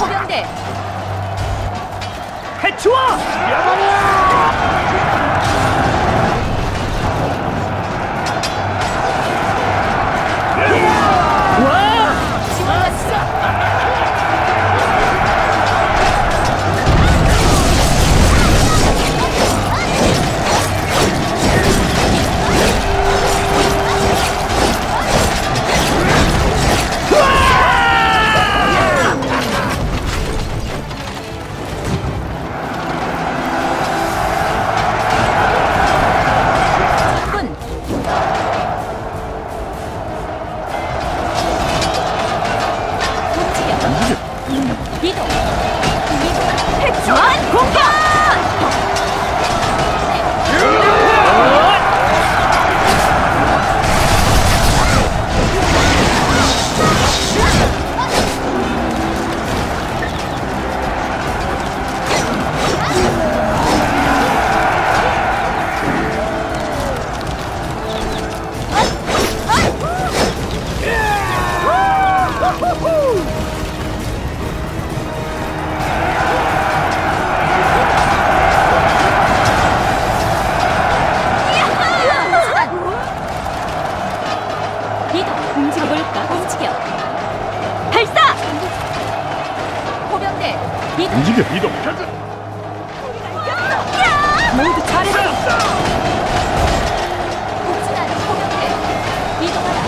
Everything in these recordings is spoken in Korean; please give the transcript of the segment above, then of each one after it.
해병대 해치워! 이동! 모두 잘해라! 복진하는 포병대! 이동하라!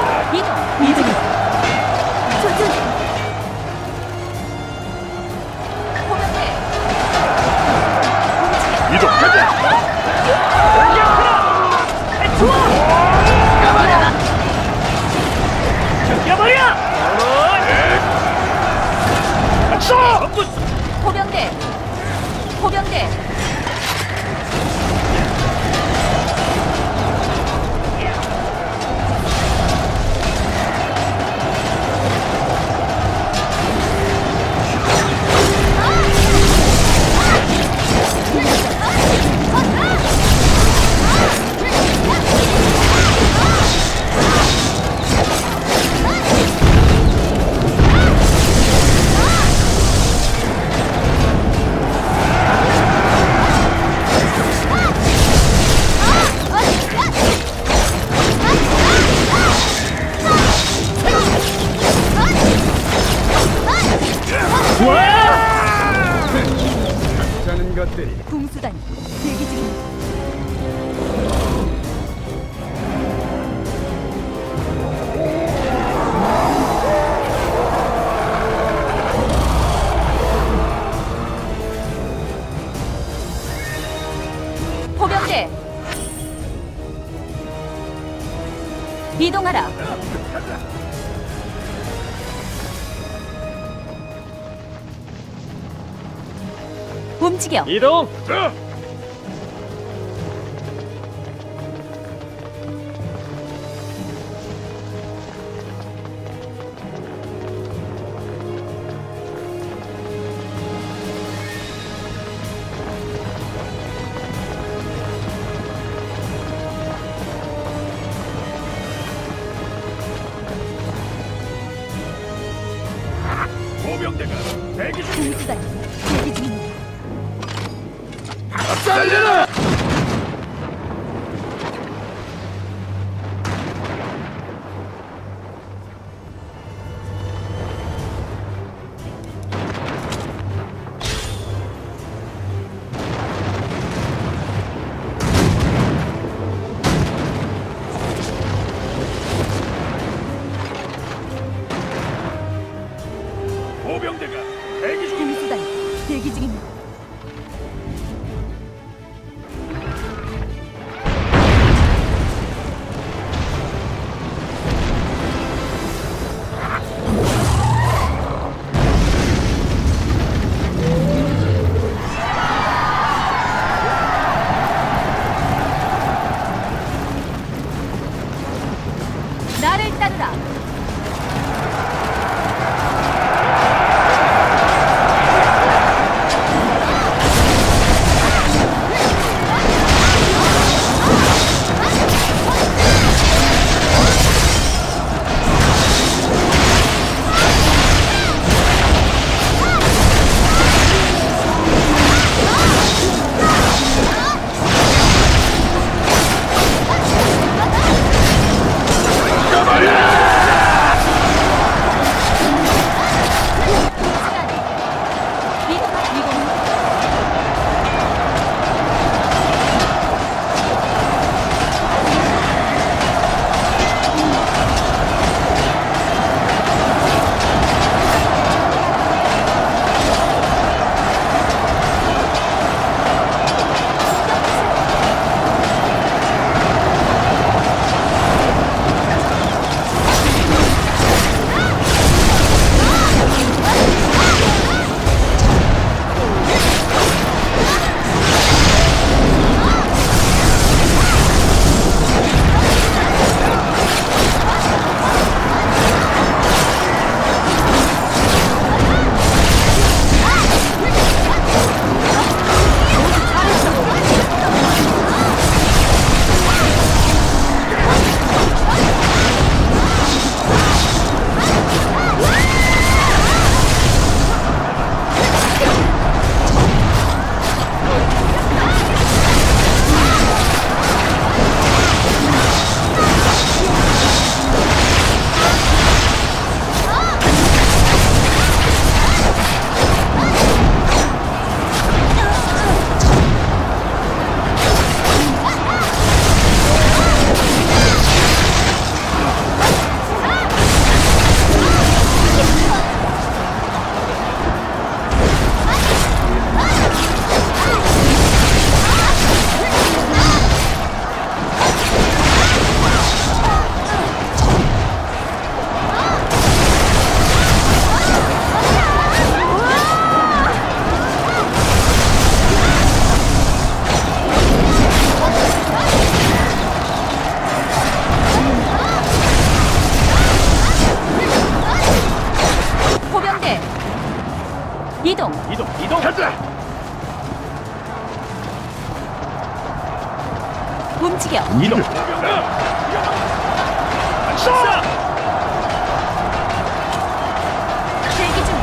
복진하는 이동! 이동! 조준! 포병대! 이동! 가자! 포병대! 포병대! 궁수단이 대기 중입니다. 포병대 이동하라. 움직여. 이동. 포병대가 대기 중이다. 대기 중입니다. 달려라! 포병대가 대기 중입니다. 대기 중입니다. 이동. 현재. 움직여. 이동. 발사. 대기 중.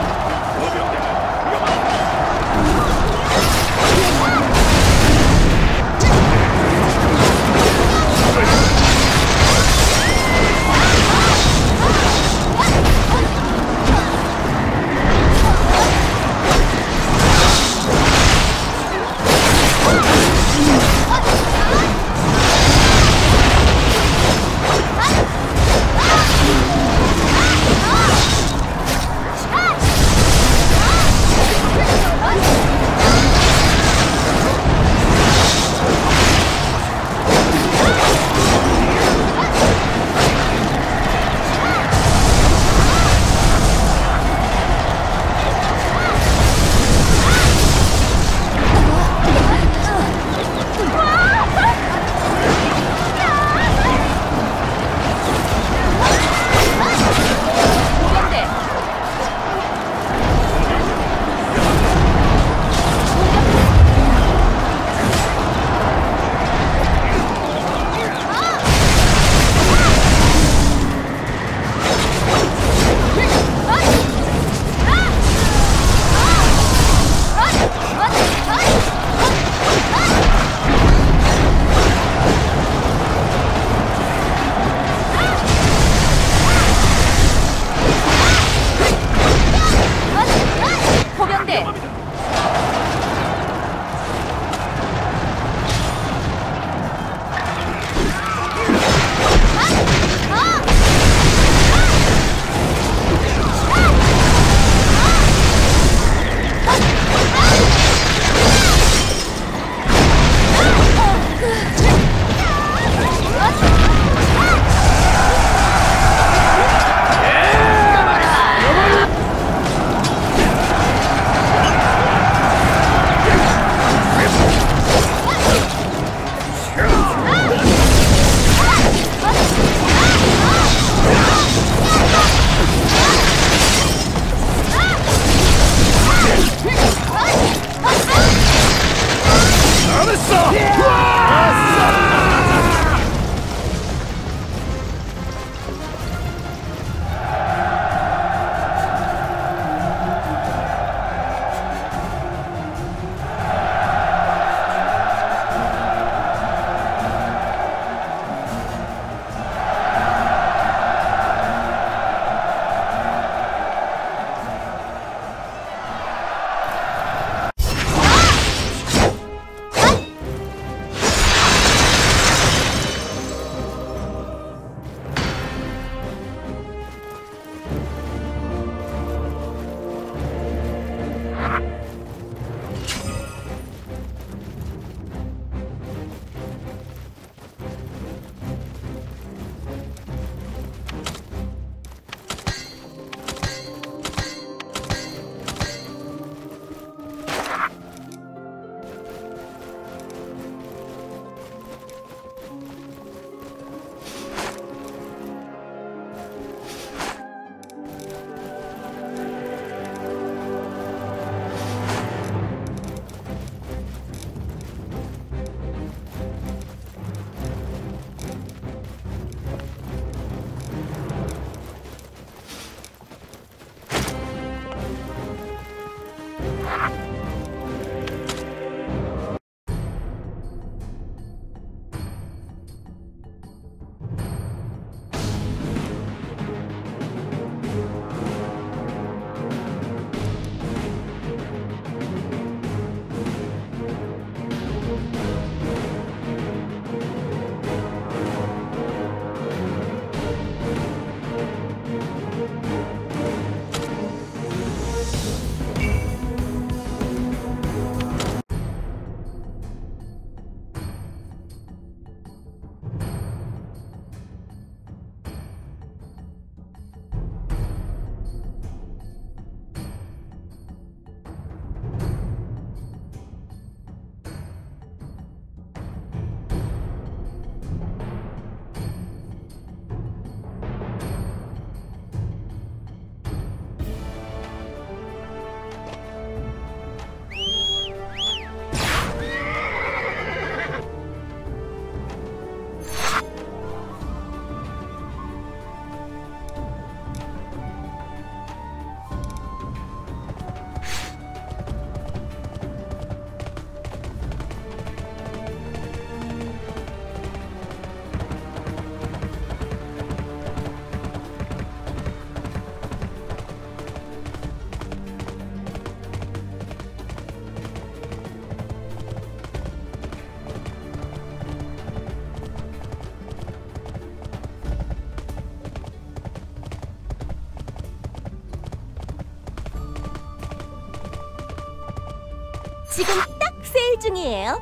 지금 딱 세일 중이에요.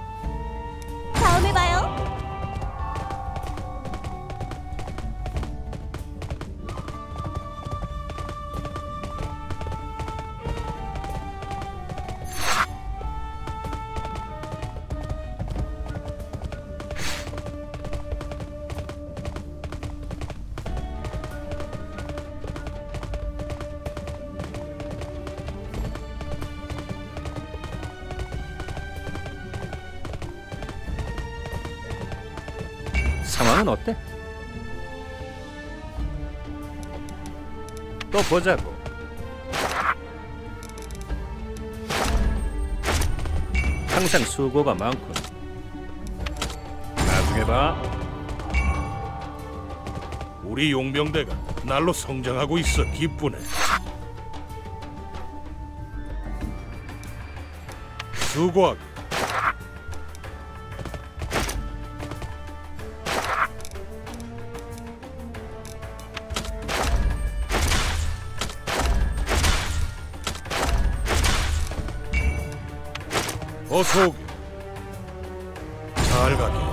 다음에 봐요. 상황은 어때? 또 보자고. 항상 수고가 많군. 나중에 봐. 우리 용병대가 날로 성장하고 있어 기쁘네. 수고하게. 어서 오게. 잘 가게.